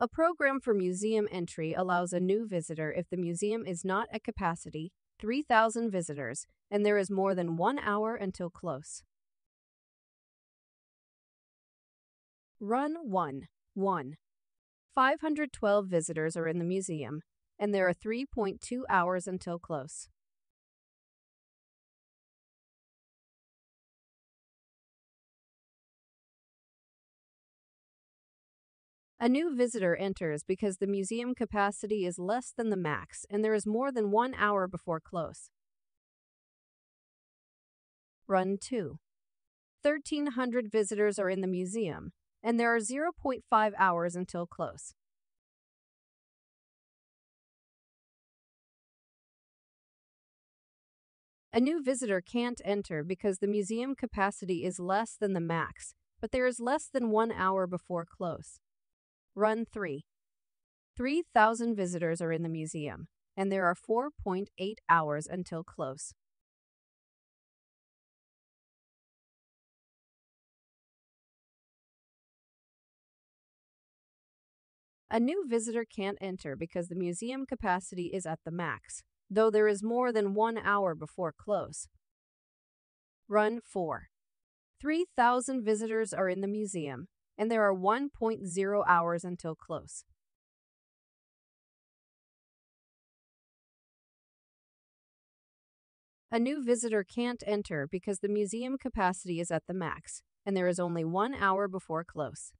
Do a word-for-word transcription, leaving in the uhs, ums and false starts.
A program for museum entry allows a new visitor if the museum is not at capacity, three thousand visitors, and there is more than one hour until close. Run one one. five hundred twelve visitors are in the museum, and there are three point two hours until close. A new visitor enters because the museum capacity is less than the max and there is more than one hour before close. Run two. thirteen hundred visitors are in the museum, and there are zero point five hours until close. A new visitor can't enter because the museum capacity is less than the max, but there is less than one hour before close. Run three. three thousand visitors are in the museum, and there are four point eight hours until close. A new visitor can't enter because the museum capacity is at the max, though there is more than one hour before close. Run four. three thousand visitors are in the museum, and there are one point zero hours until close. A new visitor can't enter because the museum capacity is at the max, and there is only one hour before close.